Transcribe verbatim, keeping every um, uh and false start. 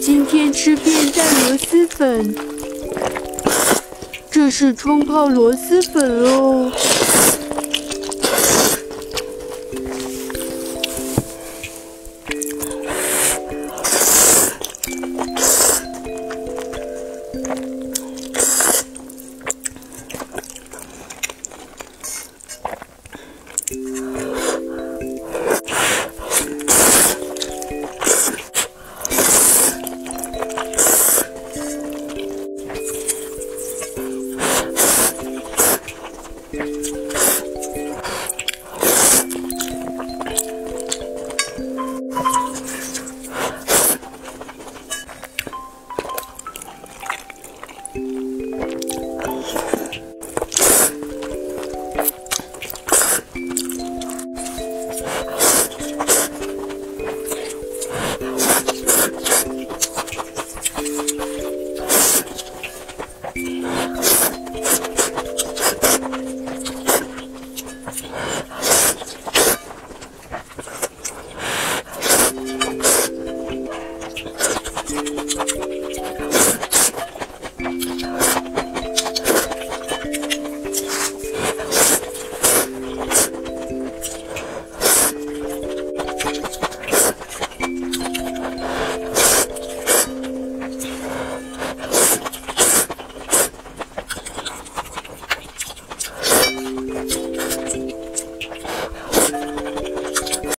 今天吃便蛋螺蛳粉，这是冲泡螺蛳粉哦。